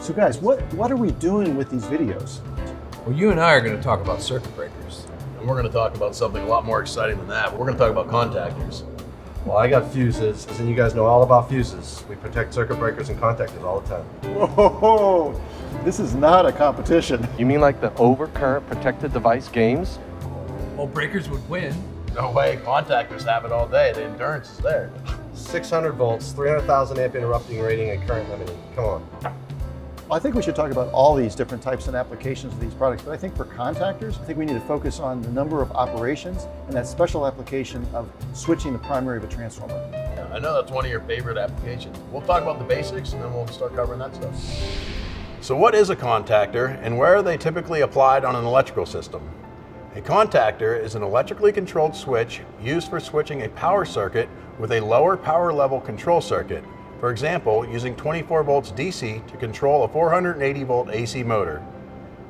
So guys, what are we doing with these videos? Well, you and I are going to talk about circuit breakers. And we're going to talk about something a lot more exciting than that. We're going to talk about contactors. Well, I got fuses, and you guys know all about fuses. We protect circuit breakers and contactors all the time. Oh, this is not a competition. You mean like the overcurrent protected device games? Well, breakers would win. No way, contactors have it all day. The endurance is there. 600 volts, 300,000 amp interrupting rating, and current limiting. Come on. I think we should talk about all these different types and applications of these products, but I think for contactors, I think we need to focus on the number of operations and that special application of switching the primary of a transformer. Yeah, I know that's one of your favorite applications. We'll talk about the basics and then we'll start covering that stuff. So what is a contactor and where are they typically applied on an electrical system? A contactor is an electrically controlled switch used for switching a power circuit with a lower power level control circuit. For example, using 24 volts DC to control a 480 volt AC motor.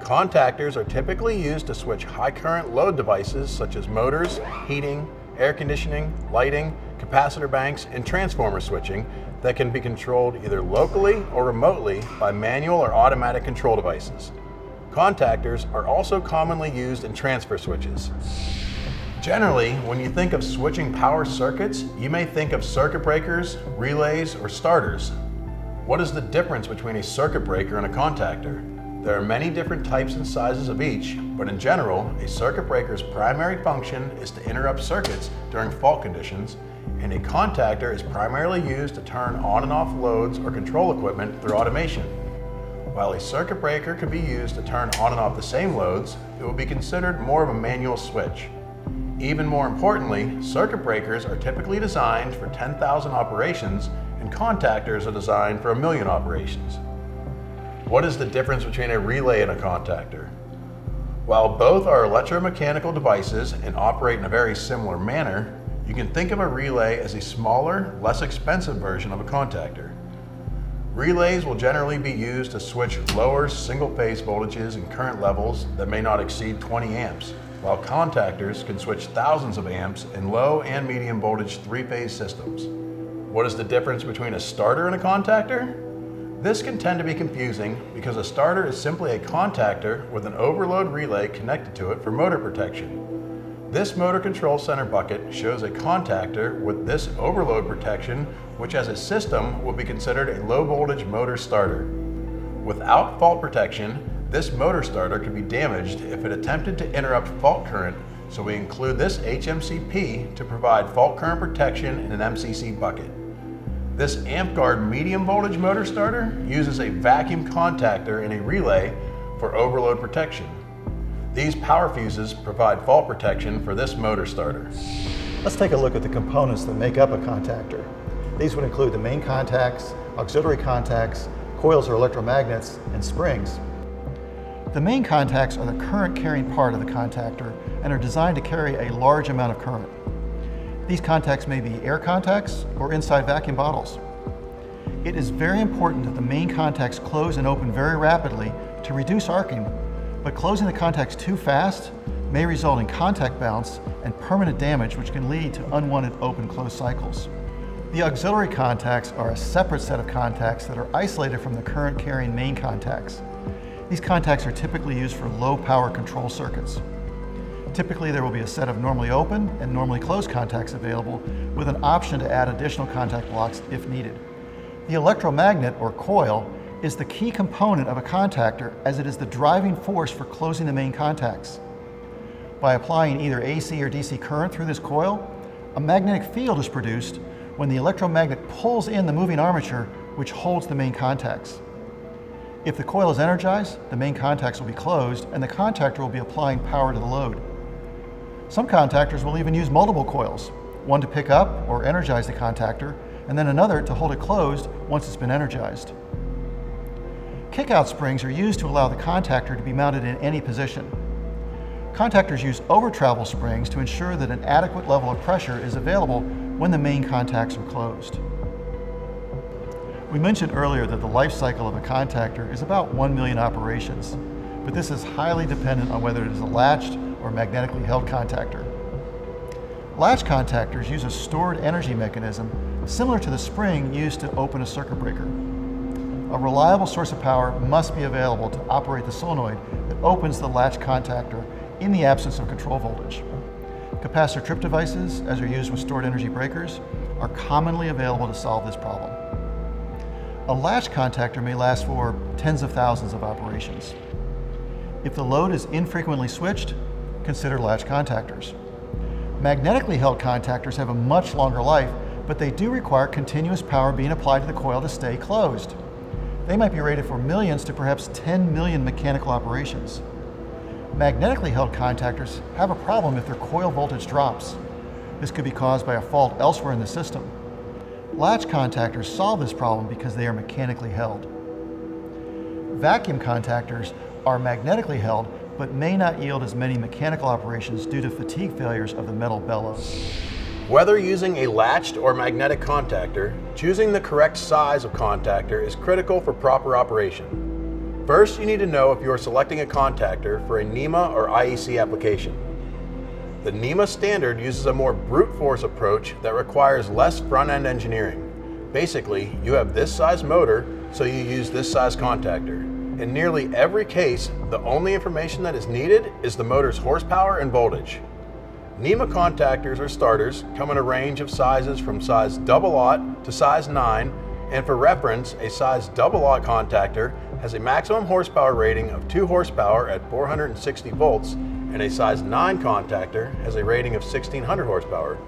Contactors are typically used to switch high current load devices such as motors, heating, air conditioning, lighting, capacitor banks, and transformer switching that can be controlled either locally or remotely by manual or automatic control devices. Contactors are also commonly used in transfer switches. Generally, when you think of switching power circuits, you may think of circuit breakers, relays, or starters. What is the difference between a circuit breaker and a contactor? There are many different types and sizes of each, but in general, a circuit breaker's primary function is to interrupt circuits during fault conditions, and a contactor is primarily used to turn on and off loads or control equipment through automation. While a circuit breaker could be used to turn on and off the same loads, it would be considered more of a manual switch. Even more importantly, circuit breakers are typically designed for 10,000 operations and contactors are designed for 1,000,000 operations. What is the difference between a relay and a contactor? While both are electromechanical devices and operate in a very similar manner, you can think of a relay as a smaller, less expensive version of a contactor. Relays will generally be used to switch lower single-phase voltages and current levels that may not exceed 20 amps. While contactors can switch thousands of amps in low and medium voltage three-phase systems. What is the difference between a starter and a contactor? This can tend to be confusing because a starter is simply a contactor with an overload relay connected to it for motor protection. This motor control center bucket shows a contactor with this overload protection, which as a system will be considered a low voltage motor starter. Without fault protection, this motor starter could be damaged if it attempted to interrupt fault current, so we include this HMCP to provide fault current protection in an MCC bucket. This AmpGuard medium voltage motor starter uses a vacuum contactor in a relay for overload protection. These power fuses provide fault protection for this motor starter. Let's take a look at the components that make up a contactor. These would include the main contacts, auxiliary contacts, coils or electromagnets, and springs. The main contacts are the current carrying part of the contactor and are designed to carry a large amount of current. These contacts may be air contacts or inside vacuum bottles. It is very important that the main contacts close and open very rapidly to reduce arcing, but closing the contacts too fast may result in contact bounce and permanent damage, which can lead to unwanted open-close cycles. The auxiliary contacts are a separate set of contacts that are isolated from the current carrying main contacts. These contacts are typically used for low power control circuits. Typically, there will be a set of normally open and normally closed contacts available with an option to add additional contact blocks if needed. The electromagnet or coil is the key component of a contactor as it is the driving force for closing the main contacts. By applying either AC or DC current through this coil, a magnetic field is produced when the electromagnet pulls in the moving armature which holds the main contacts. If the coil is energized, the main contacts will be closed and the contactor will be applying power to the load. Some contactors will even use multiple coils, one to pick up or energize the contactor, and then another to hold it closed once it's been energized. Kickout springs are used to allow the contactor to be mounted in any position. Contactors use over-travel springs to ensure that an adequate level of pressure is available when the main contacts are closed. We mentioned earlier that the life cycle of a contactor is about 1 million operations, but this is highly dependent on whether it is a latched or magnetically held contactor. Latch contactors use a stored energy mechanism similar to the spring used to open a circuit breaker. A reliable source of power must be available to operate the solenoid that opens the latch contactor in the absence of control voltage. Capacitor trip devices, as are used with stored energy breakers, are commonly available to solve this problem. A latch contactor may last for tens of thousands of operations. If the load is infrequently switched, consider latch contactors. Magnetically held contactors have a much longer life, but they do require continuous power being applied to the coil to stay closed. They might be rated for millions to perhaps 10 million mechanical operations. Magnetically held contactors have a problem if their coil voltage drops. This could be caused by a fault elsewhere in the system. Latch contactors solve this problem because they are mechanically held. Vacuum contactors are magnetically held, but may not yield as many mechanical operations due to fatigue failures of the metal bellows. Whether using a latched or magnetic contactor, choosing the correct size of contactor is critical for proper operation. First, you need to know if you are selecting a contactor for a NEMA or IEC application. The NEMA standard uses a more brute force approach that requires less front-end engineering. Basically, you have this size motor, so you use this size contactor. In nearly every case, the only information that is needed is the motor's horsepower and voltage. NEMA contactors or starters come in a range of sizes from size double-aught to size 9, and for reference, a size double-aught contactor has a maximum horsepower rating of 2 horsepower at 460 volts, and a size 9 contactor has a rating of 1600 horsepower.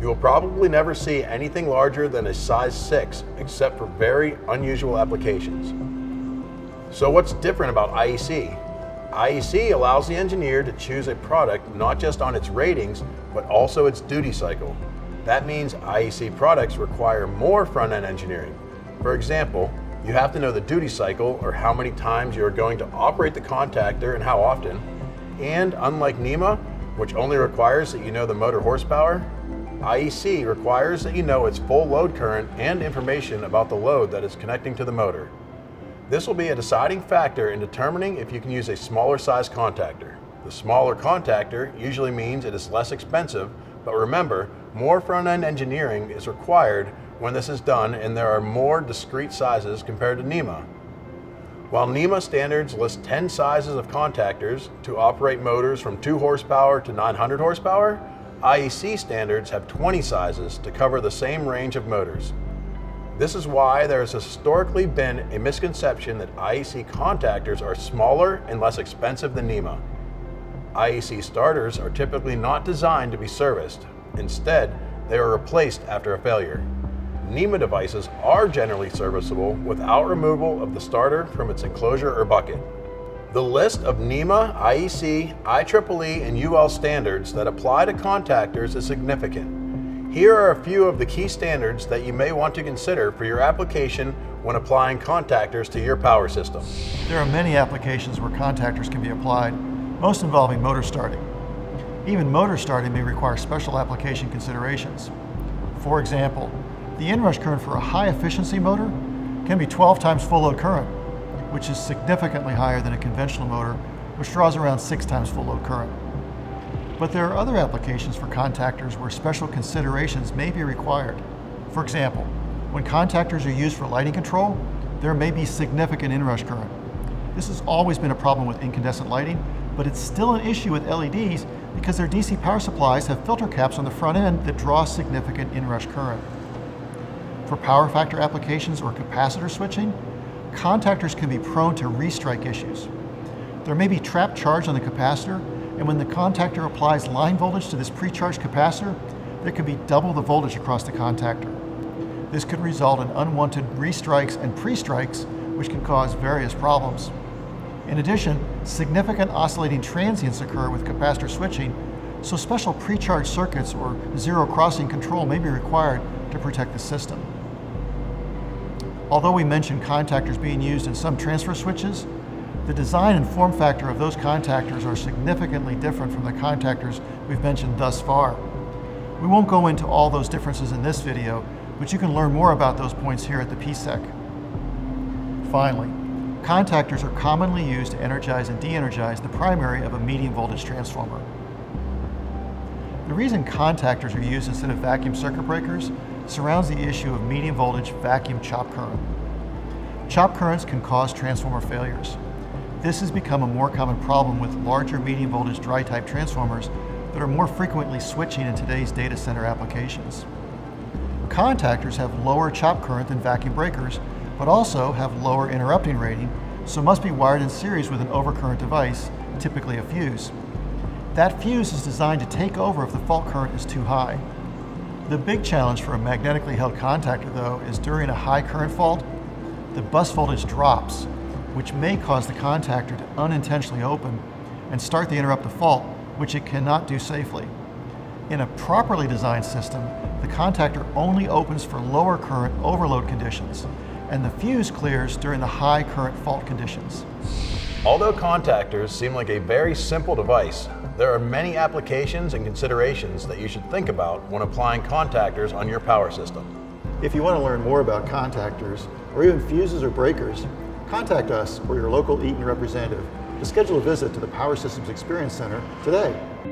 You will probably never see anything larger than a size 6, except for very unusual applications. So what's different about IEC? IEC allows the engineer to choose a product not just on its ratings, but also its duty cycle. That means IEC products require more front-end engineering. For example, you have to know the duty cycle, or how many times you are going to operate the contactor and how often. And unlike NEMA, which only requires that you know the motor horsepower, IEC requires that you know its full load current and information about the load that is connecting to the motor. This will be a deciding factor in determining if you can use a smaller size contactor. The smaller contactor usually means it is less expensive, but remember, more front-end engineering is required when this is done, and there are more discrete sizes compared to NEMA. While NEMA standards list 10 sizes of contactors to operate motors from 2 horsepower to 900 horsepower, IEC standards have 20 sizes to cover the same range of motors. This is why there has historically been a misconception that IEC contactors are smaller and less expensive than NEMA. IEC starters are typically not designed to be serviced. Instead, they are replaced after a failure. NEMA devices are generally serviceable without removal of the starter from its enclosure or bucket. The list of NEMA, IEC, IEEE, and UL standards that apply to contactors is significant. Here are a few of the key standards that you may want to consider for your application when applying contactors to your power system. There are many applications where contactors can be applied, most involving motor starting. Even motor starting may require special application considerations. For example, the inrush current for a high-efficiency motor can be 12 times full load current, which is significantly higher than a conventional motor, which draws around 6 times full load current. But there are other applications for contactors where special considerations may be required. For example, when contactors are used for lighting control, there may be significant inrush current. This has always been a problem with incandescent lighting, but it's still an issue with LEDs because their DC power supplies have filter caps on the front end that draw significant inrush current. For power factor applications or capacitor switching, contactors can be prone to restrike issues. There may be trapped charge on the capacitor, and when the contactor applies line voltage to this pre-charged capacitor, there could be double the voltage across the contactor. This could result in unwanted restrikes and pre-strikes, which can cause various problems. In addition, significant oscillating transients occur with capacitor switching, so special pre-charged circuits or zero-crossing control may be required to protect the system. Although we mentioned contactors being used in some transfer switches, the design and form factor of those contactors are significantly different from the contactors we've mentioned thus far. We won't go into all those differences in this video, but you can learn more about those points here at the PSEC. Finally, contactors are commonly used to energize and de-energize the primary of a medium voltage transformer. The reason contactors are used instead of vacuum circuit breakers surrounds the issue of medium voltage vacuum chop current. Chop currents can cause transformer failures. This has become a more common problem with larger medium voltage dry type transformers that are more frequently switching in today's data center applications. Contactors have lower chop current than vacuum breakers, but also have lower interrupting rating, so must be wired in series with an overcurrent device, typically a fuse. That fuse is designed to take over if the fault current is too high. The big challenge for a magnetically held contactor, though, is during a high current fault, the bus voltage drops, which may cause the contactor to unintentionally open and start the interrupt to fault, which it cannot do safely. In a properly designed system, the contactor only opens for lower current overload conditions, and the fuse clears during the high current fault conditions. Although contactors seem like a very simple device, there are many applications and considerations that you should think about when applying contactors on your power system. If you want to learn more about contactors, or even fuses or breakers, contact us or your local Eaton representative to schedule a visit to the Power Systems Experience Center today.